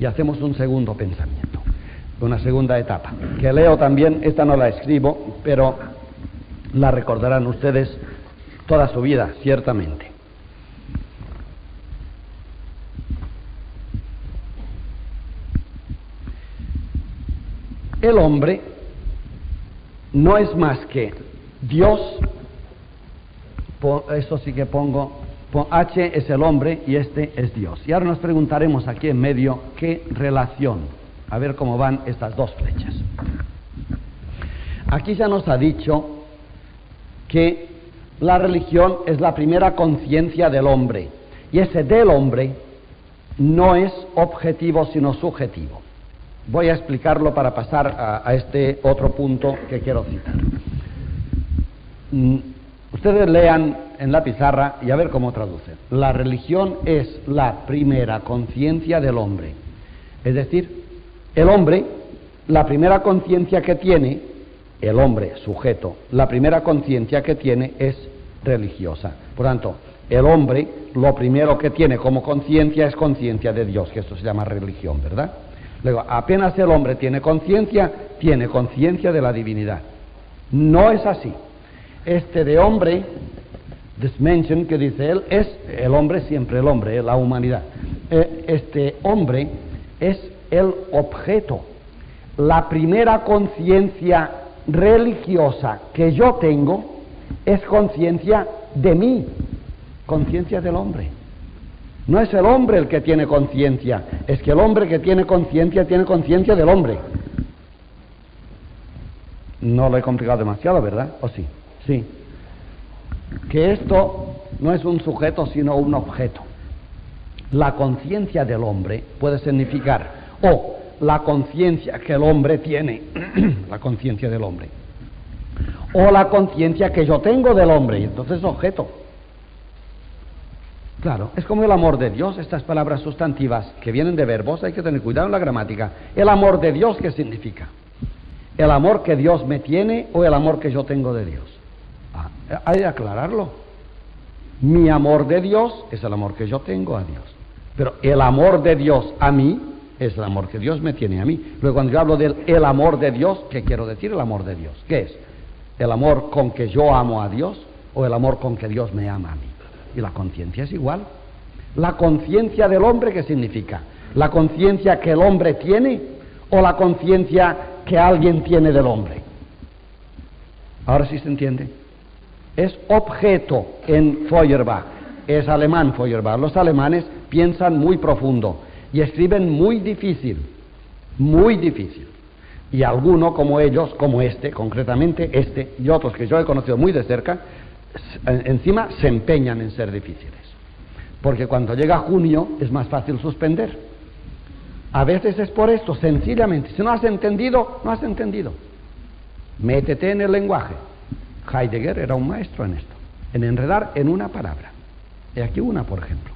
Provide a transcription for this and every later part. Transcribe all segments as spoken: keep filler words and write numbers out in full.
y hacemos un segundo pensamiento, una segunda etapa, que leo también, esta no la escribo, pero la recordarán ustedes toda su vida, ciertamente. El hombre no es más que Dios, eso sí que pongo, H es el hombre y este es Dios. Y ahora nos preguntaremos aquí en medio qué relación, a ver cómo van estas dos flechas. Aquí ya nos ha dicho que la religión es la primera conciencia del hombre, y ese del hombre no es objetivo sino subjetivo. Voy a explicarlo para pasar a, a este otro punto que quiero citar. Mm, ustedes lean en la pizarra y a ver cómo traducen. La religión es la primera conciencia del hombre. Es decir, el hombre, la primera conciencia que tiene, el hombre sujeto, la primera conciencia que tiene es religiosa. Por tanto, el hombre lo primero que tiene como conciencia es conciencia de Dios, que esto se llama religión, ¿verdad? Luego, apenas el hombre tiene conciencia, tiene conciencia de la divinidad. No es así. Este de hombre, this mention que dice él, es el hombre, siempre el hombre, eh, la humanidad. Eh, este hombre es el objeto. La primera conciencia religiosa que yo tengo es conciencia de mí, conciencia del hombre. No es el hombre el que tiene conciencia, es que el hombre que tiene conciencia tiene conciencia del hombre. No lo he complicado demasiado, ¿verdad? ¿O sí? Sí. Que esto no es un sujeto sino un objeto. La conciencia del hombre puede significar o la conciencia que el hombre tiene, la conciencia del hombre, o la conciencia que yo tengo del hombre, y entonces es objeto. Claro, es como el amor de Dios, estas palabras sustantivas que vienen de verbos, hay que tener cuidado en la gramática. El amor de Dios, ¿qué significa? ¿El amor que Dios me tiene o el amor que yo tengo de Dios? Ah, hay que aclararlo. Mi amor de Dios es el amor que yo tengo a Dios. Pero el amor de Dios a mí es el amor que Dios me tiene a mí. Luego cuando yo hablo del el amor de Dios, ¿qué quiero decir el amor de Dios? ¿Qué es? ¿El amor con que yo amo a Dios o el amor con que Dios me ama a mí? Y la conciencia es igual. La conciencia del hombre, ¿qué significa? ¿La conciencia que el hombre tiene o la conciencia que alguien tiene del hombre? Ahora sí se entiende. Es objeto en Feuerbach. Es alemán Feuerbach. Los alemanes piensan muy profundo y escriben muy difícil, muy difícil. Y alguno como ellos, como este, concretamente este, y otros que yo he conocido muy de cerca, encima se empeñan en ser difíciles, porque cuando llega junio es más fácil suspender. A veces es por esto, sencillamente. Si no has entendido, no has entendido. Métete en el lenguaje. Heidegger era un maestro en esto, en enredar en una palabra. Y aquí una, por ejemplo.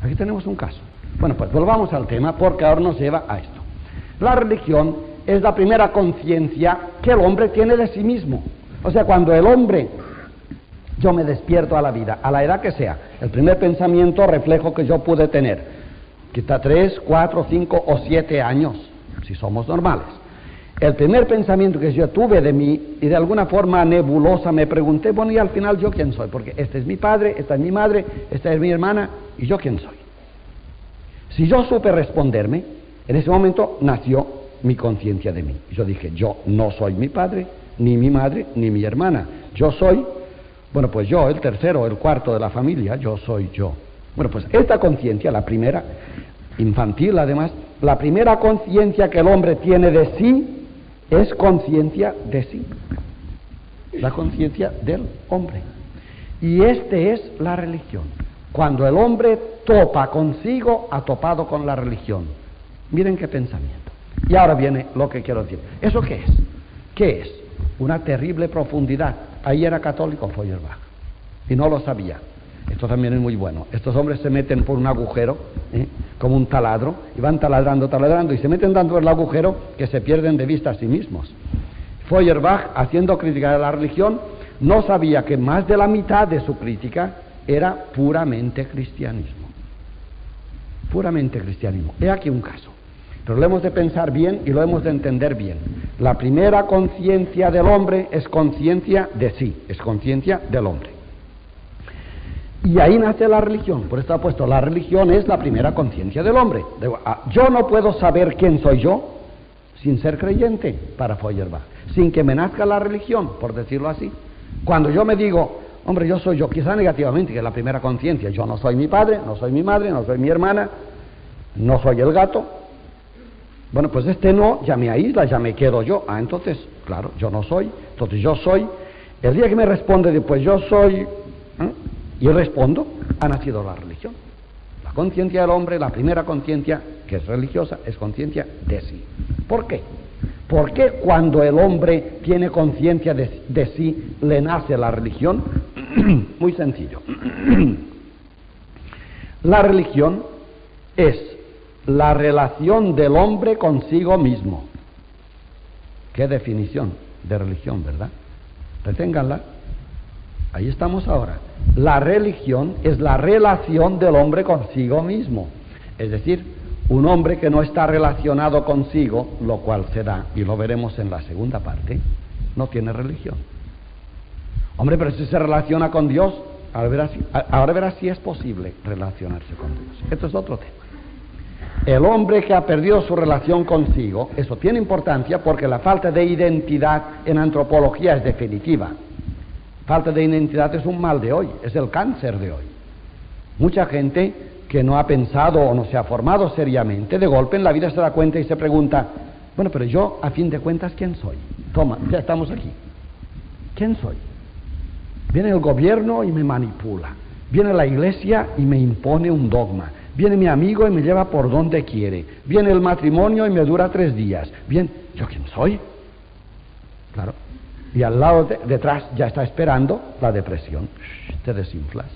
Aquí tenemos un caso. Bueno, pues volvamos al tema, porque ahora nos lleva a esto. La religión es la primera conciencia que el hombre tiene de sí mismo. O sea, cuando el hombre... yo me despierto a la vida, a la edad que sea. El primer pensamiento, reflejo que yo pude tener, quizá tres, cuatro, cinco o siete años, si somos normales. El primer pensamiento que yo tuve de mí, y de alguna forma nebulosa me pregunté, bueno, y al final yo quién soy, porque este es mi padre, esta es mi madre, esta es mi hermana, y yo quién soy. Si yo supe responderme, en ese momento nació mi conciencia de mí. Yo dije, yo no soy mi padre, ni mi madre, ni mi hermana. Yo soy... bueno, pues yo, el tercero, el cuarto de la familia, yo soy yo. Bueno, pues esta conciencia, la primera, infantil además, la primera conciencia que el hombre tiene de sí es conciencia de sí. La conciencia del hombre. Y esta es la religión. Cuando el hombre topa consigo, ha topado con la religión. Miren qué pensamiento. Y ahora viene lo que quiero decir. ¿Eso qué es? ¿Qué es? Una terrible profundidad. Ahí era católico Feuerbach y no lo sabía. Esto también es muy bueno. Estos hombres se meten por un agujero, ¿eh? como un taladro, y van taladrando, taladrando, y se meten tanto en el agujero que se pierden de vista a sí mismos. Feuerbach, haciendo crítica de la religión, no sabía que más de la mitad de su crítica era puramente cristianismo. Puramente cristianismo. He aquí un caso. pero lo hemos de pensar bien y lo hemos de entender bien. La primera conciencia del hombre es conciencia de sí, es conciencia del hombre. Y ahí nace la religión, por esto ha puesto, la religión es la primera conciencia del hombre. Yo no puedo saber quién soy yo sin ser creyente para Feuerbach, sin que me nazca la religión, por decirlo así. Cuando yo me digo, hombre, yo soy yo, quizá negativamente, que es la primera conciencia, yo no soy mi padre, no soy mi madre, no soy mi hermana, no soy el gato, bueno, pues este no, ya me aísla, ya me quedo yo. Ah, entonces, claro, yo no soy, entonces yo soy. El día que me responde, pues yo soy... ¿eh? Y respondo, ha nacido la religión. La conciencia del hombre, la primera conciencia que es religiosa, es conciencia de sí. ¿Por qué? ¿Por qué cuando el hombre tiene conciencia de, de sí le nace la religión? Muy sencillo. La religión es la relación del hombre consigo mismo. ¿Qué definición de religión, verdad? Reténganla. Ahí estamos ahora. La religión es la relación del hombre consigo mismo. Es decir, un hombre que no está relacionado consigo, lo cual será, y lo veremos en la segunda parte, no tiene religión. Hombre, pero si se relaciona con Dios, ahora verás, ahora verás si es posible relacionarse con Dios. Esto es otro tema. El hombre que ha perdido su relación consigo, eso tiene importancia porque la falta de identidad en antropología es definitiva. Falta de identidad es un mal de hoy, es el cáncer de hoy. Mucha gente que no ha pensado o no se ha formado seriamente, de golpe en la vida se da cuenta y se pregunta, bueno, pero yo, a fin de cuentas, ¿quién soy? Toma, ya estamos aquí. ¿Quién soy? Viene el gobierno y me manipula. Viene la iglesia y me impone un dogma. Viene mi amigo y me lleva por donde quiere. Viene el matrimonio y me dura tres días. Bien, ¿yo quién soy? Claro. Y al lado, de, detrás, ya está esperando la depresión. Shhh, te desinflas.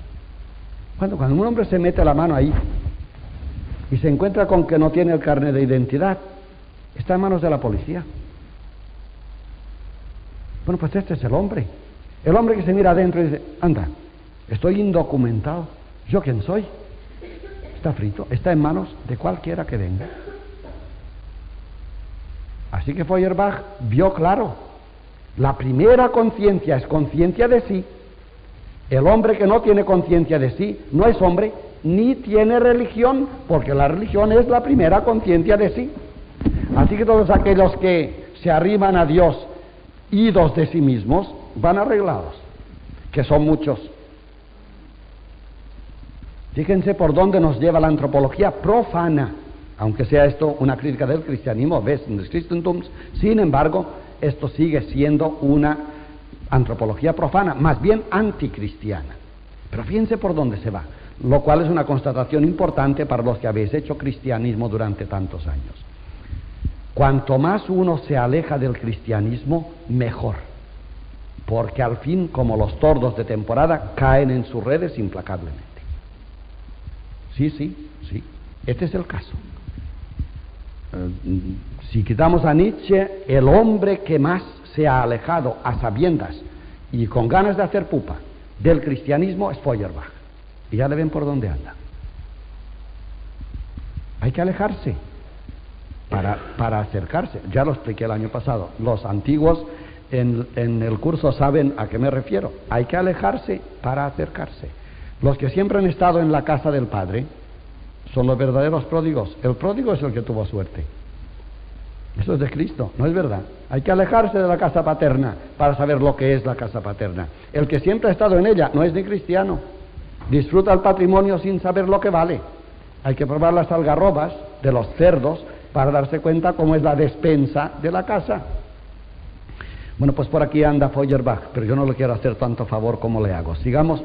Cuando, cuando un hombre se mete la mano ahí y se encuentra con que no tiene el carnet de identidad, está en manos de la policía. Bueno, pues este es el hombre. El hombre que se mira adentro y dice, anda, estoy indocumentado. ¿Yo quién soy? Está frito, está en manos de cualquiera que venga. Así que Feuerbach vio claro. La primera conciencia es conciencia de sí. El hombre que no tiene conciencia de sí no es hombre ni tiene religión, porque la religión es la primera conciencia de sí. Así que todos aquellos que se arriman a Dios idos de sí mismos van arreglados, que son muchos. Fíjense por dónde nos lleva la antropología profana, aunque sea esto una crítica del cristianismo, ves, en el Christendom, sin embargo, esto sigue siendo una antropología profana, más bien anticristiana. Pero fíjense por dónde se va, lo cual es una constatación importante para los que habéis hecho cristianismo durante tantos años. Cuanto más uno se aleja del cristianismo, mejor. Porque al fin, como los tordos de temporada, caen en sus redes implacablemente. Sí, sí, sí. Este es el caso. Eh, Si quitamos a Nietzsche, el hombre que más se ha alejado a sabiendas y con ganas de hacer pupa del cristianismo es Feuerbach. Y ya le ven por dónde anda. Hay que alejarse para, para acercarse. Ya lo expliqué el año pasado. Los antiguos en, en el curso saben a qué me refiero. Hay que alejarse para acercarse. Los que siempre han estado en la casa del Padre son los verdaderos pródigos. El pródigo es el que tuvo suerte. Eso es de Cristo, no es verdad. Hay que alejarse de la casa paterna para saber lo que es la casa paterna. El que siempre ha estado en ella no es ni cristiano. Disfruta el patrimonio sin saber lo que vale. Hay que probar las algarrobas de los cerdos para darse cuenta cómo es la despensa de la casa. Bueno, pues por aquí anda Feuerbach, pero yo no le quiero hacer tanto favor como le hago. Sigamos.